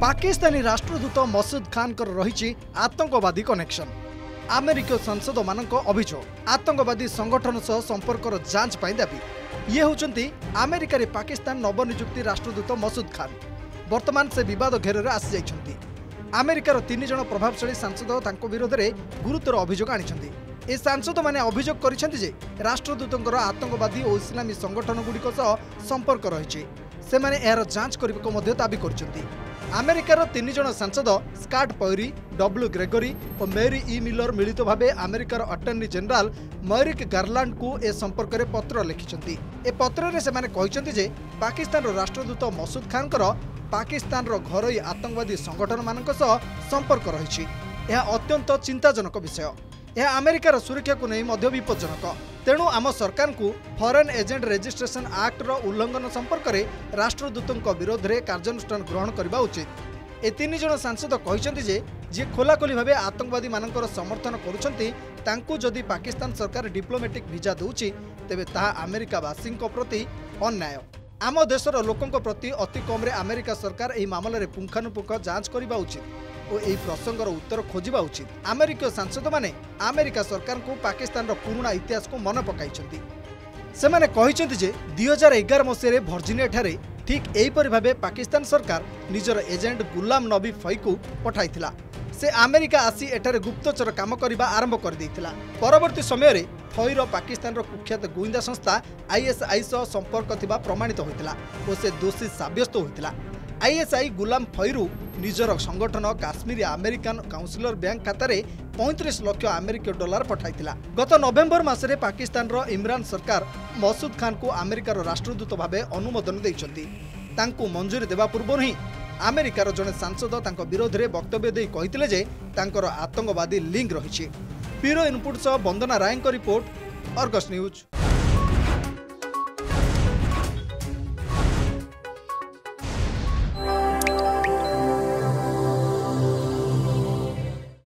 पाकिस्तानी राष्ट्रदूत मसूद खान रही आतंकवादी कनेक्शन। आमेरिकीय सांसद मान अभियोग आतंकवादी संगठन सह संपर्क जांच पर दाबी। ये होचंती अमेरिका पाकिस्तान नवनियुक्ति राष्ट्रदूत मसूद खान। वर्तमान से विवाद घेर में आसी जाइछंती। अमेरिकार तीन जन प्रभावशाली सांसद तांको विरोध में गुरुतर अभियोग आनिछंती। ए सांसद माने अभियोग करिछंती जे राष्ट्रदूतंकर आतंकवादी और इस्लामी संगठन गुड़िक संपर्क रही। सेमाने एहर जांच करबाको मध्य दाबी करछंती। अमेरिकार तीन जन सांसद स्कॉट पेरी, डब्ल्यू ग्रेगरी और मेरी ई मिलर मिलित भाव अमेरिकार अटॉर्नी जनरल मैरिक गार्लैंड को ए संपर्क में पत्र लिखिंट। ए पत्र में सेमाने कहते जे पाकिस्तान राष्ट्रदूत मसूद खान पाकिस्तान घरोई आतंकवादी संगठन मानक संपर्क रही। यह अत्यंत चिंताजनक विषय। यह अमेरिकार सुरक्षा को नहीं मध्य विपज्जनक। तेणु आम सरकार को फॉरेन एजेंट रेजिस्ट्रेशन एक्ट रो उल्लंघन संपर्क में राष्ट्रदूतों विरोध में कार्यानुष्ठान ग्रहण करने उचित। ए तीन जन सांसद कहते जे जी खोलाखोली भाव आतंकवादी मान समर्थन करुँच पाकिस्तान सरकार डिप्लोमेटिक भिजा दूची तेबे ताहा अमेरिकावासी प्रति अन्याय। आम देशर लोकों प्रति अति कम्रे अमेरिका सरकार यह मामलें पुंखानुपुख जांच करने उचित और यह प्रसंगर उत्तर खोजा उचित। अमेरिकीय सांसद माने अमेरिका सरकार को पाकिस्तान पुराना इतिहास को मन पकाई। सेमाने कहते जे 2011 मसीह वर्जिनिया ठारे ठीक यहीपरि भावे पाकिस्तान सरकार निजर एजेंट गुलाम नबी फई को पठाइथिला। से अमेरिका आसी एठारे गुप्तचर काम करबा आरंभ कर दैथिला। परवर्ती समय रे फईर पाकिस्तान कुख्यात गुइंदा संस्था ISI सह संपर्क थिबा प्रमाणित होइथिला और से दोषी साब्यस्त होइथिला। ISI गुलाम फईरू निजर संगठन काश्मीरी अमेरिकान काउंसिलर बैंक खातार 35 लाख अमेरिकीय डॉलर पठाइथिला। गत नवेम्बर मासरे पाकिस्तान इमरान सरकार मसूद खान को अमेरिकार राष्ट्रदूत भावे अनुमोदन देइछंती। तांकु मंजूरी देवा पूर्व ही अमेरिकार जने सांसद तांको विरोध में वक्तव्य देइ कहिथिले जे तांकर आतंकवादी लिंक रही। ब्यूरो इनपुट सह Vandana Rai report, Argus news.